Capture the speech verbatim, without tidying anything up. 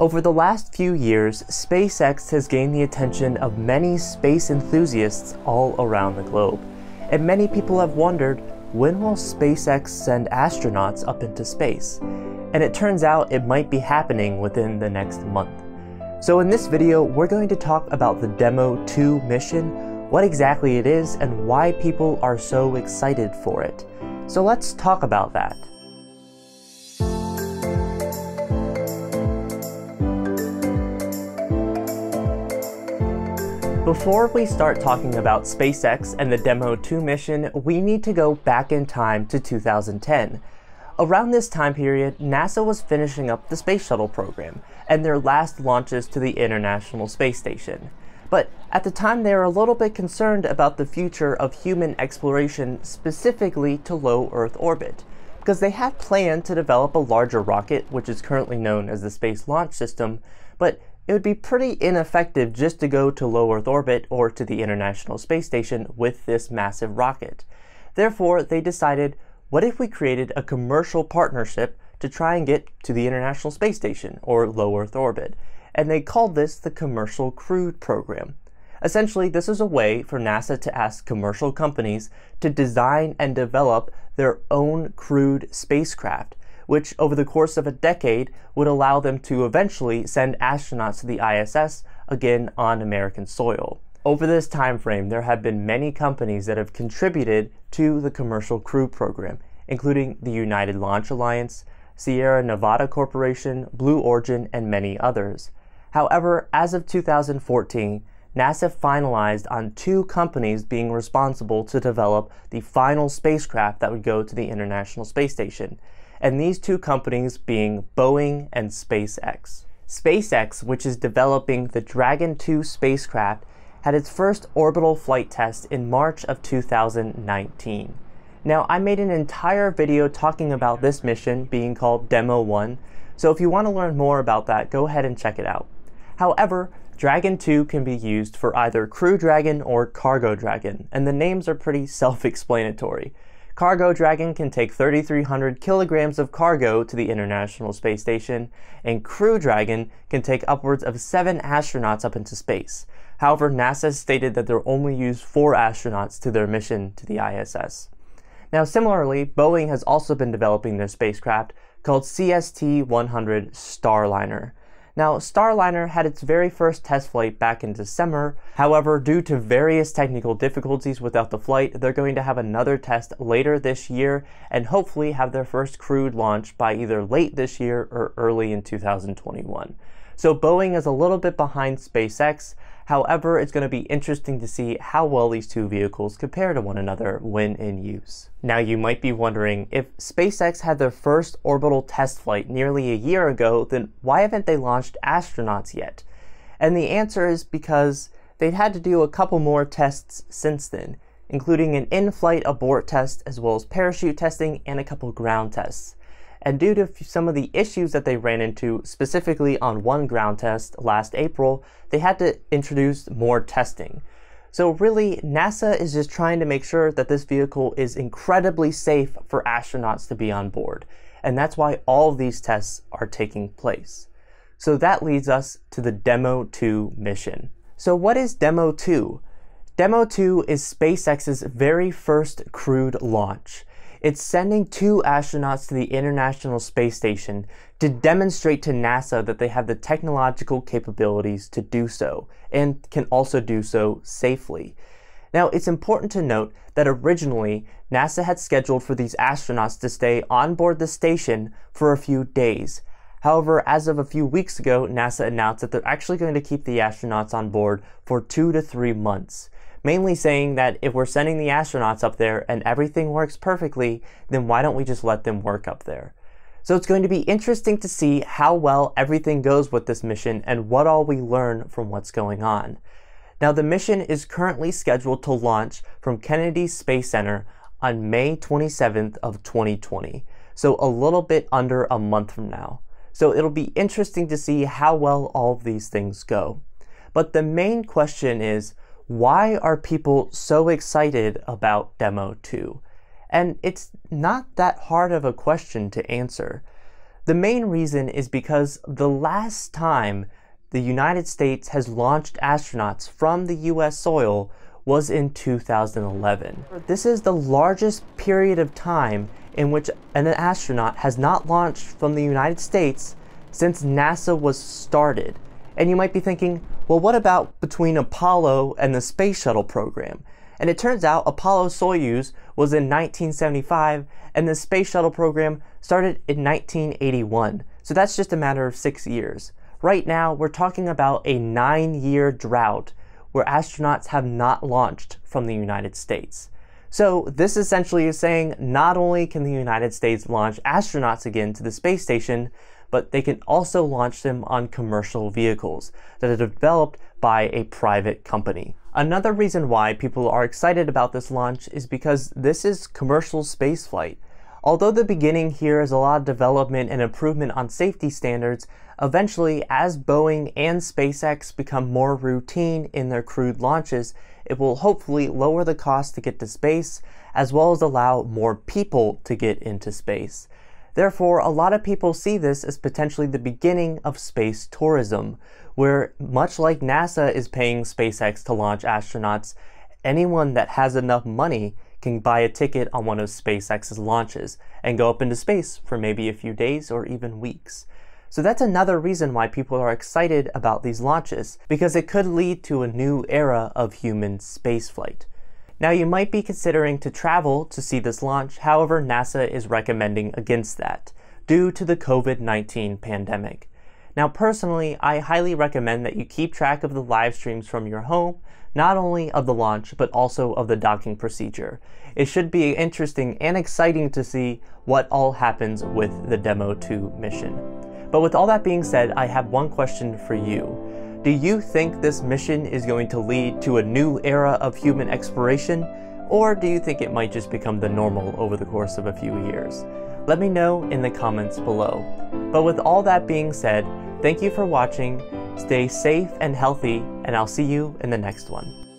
Over the last few years, SpaceX has gained the attention of many space enthusiasts all around the globe, and many people have wondered, when will SpaceX send astronauts up into space? And it turns out it might be happening within the next month. So in this video, we're going to talk about the Demo two mission, what exactly it is, and why people are so excited for it. So let's talk about that. Before we start talking about SpaceX and the Demo two mission, we need to go back in time to two thousand ten. Around this time period, NASA was finishing up the Space Shuttle program and their last launches to the International Space Station. But at the time, they were a little bit concerned about the future of human exploration, specifically to low Earth orbit, because they had planned to develop a larger rocket, which is currently known as the Space Launch System, but it would be pretty ineffective just to go to low Earth orbit or to the International Space Station with this massive rocket. Therefore, they decided, what if we created a commercial partnership to try and get to the International Space Station or low Earth orbit? And they called this the Commercial Crew Program. Essentially, this is a way for NASA to ask commercial companies to design and develop their own crewed spacecraft, which over the course of a decade would allow them to eventually send astronauts to the I S S, again on American soil. Over this time frame, there have been many companies that have contributed to the Commercial Crew Program, including the United Launch Alliance, Sierra Nevada Corporation, Blue Origin, and many others. However, as of two thousand fourteen, NASA finalized on two companies being responsible to develop the final spacecraft that would go to the International Space Station, and these two companies being Boeing and SpaceX. SpaceX, which is developing the Dragon two spacecraft, had its first orbital flight test in March of two thousand nineteen. Now, I made an entire video talking about this mission being called Demo one, so if you want to learn more about that, go ahead and check it out. However, Dragon two can be used for either Crew Dragon or Cargo Dragon, and the names are pretty self-explanatory. Cargo Dragon can take three thousand three hundred kilograms of cargo to the International Space Station, and Crew Dragon can take upwards of seven astronauts up into space. However, NASA stated that they'll only use four astronauts to their mission to the I S S. Now, similarly, Boeing has also been developing their spacecraft called C S T one hundred Starliner. Now, Starliner had its very first test flight back in December. However, due to various technical difficulties without the flight, they're going to have another test later this year and hopefully have their first crewed launch by either late this year or early in two thousand twenty-one. So Boeing is a little bit behind SpaceX. However, it's going to be interesting to see how well these two vehicles compare to one another when in use. Now, you might be wondering, if SpaceX had their first orbital test flight nearly a year ago, then why haven't they launched astronauts yet? And the answer is because they've had to do a couple more tests since then, including an in-flight abort test, as well as parachute testing and a couple ground tests. And due to some of the issues that they ran into, specifically on one ground test last April, they had to introduce more testing. So really, NASA is just trying to make sure that this vehicle is incredibly safe for astronauts to be on board. And that's why all of these tests are taking place. So that leads us to the Demo two mission. So what is Demo two? Demo two is SpaceX's very first crewed launch. It's sending two astronauts to the International Space Station to demonstrate to NASA that they have the technological capabilities to do so, and can also do so safely. Now, it's important to note that originally, NASA had scheduled for these astronauts to stay on board the station for a few days. However, as of a few weeks ago, NASA announced that they're actually going to keep the astronauts on board for two to three months. Mainly saying that if we're sending the astronauts up there and everything works perfectly, then why don't we just let them work up there? So it's going to be interesting to see how well everything goes with this mission and what all we learn from what's going on. Now, the mission is currently scheduled to launch from Kennedy Space Center on May twenty-seventh of twenty twenty, so a little bit under a month from now. So it'll be interesting to see how well all of these things go. But the main question is, why are people so excited about Demo two? And it's not that hard of a question to answer. The main reason is because the last time the United States has launched astronauts from the U S soil was in two thousand eleven. This is the largest period of time in which an astronaut has not launched from the United States since NASA was started. And you might be thinking, well, what about between Apollo and the Space Shuttle program? And it turns out Apollo Soyuz was in nineteen seventy-five and the Space Shuttle program started in nineteen eighty-one. So that's just a matter of six years. Right now, we're talking about a nine-year drought where astronauts have not launched from the United States. So this essentially is saying not only can the United States launch astronauts again to the space station, but they can also launch them on commercial vehicles that are developed by a private company. Another reason why people are excited about this launch is because this is commercial spaceflight. Although the beginning here is a lot of development and improvement on safety standards, eventually, as Boeing and SpaceX become more routine in their crewed launches, it will hopefully lower the cost to get to space, as well as allow more people to get into space. Therefore, a lot of people see this as potentially the beginning of space tourism, where much like NASA is paying SpaceX to launch astronauts, anyone that has enough money can buy a ticket on one of SpaceX's launches and go up into space for maybe a few days or even weeks. So that's another reason why people are excited about these launches, because it could lead to a new era of human spaceflight. Now, you might be considering to travel to see this launch. However, NASA is recommending against that due to the COVID nineteen pandemic. Now, personally, I highly recommend that you keep track of the live streams from your home, not only of the launch, but also of the docking procedure. It should be interesting and exciting to see what all happens with the Demo two mission. But with all that being said, I have one question for you. Do you think this mission is going to lead to a new era of human exploration? Or do you think it might just become the normal over the course of a few years? Let me know in the comments below. But with all that being said, thank you for watching, stay safe and healthy, and I'll see you in the next one.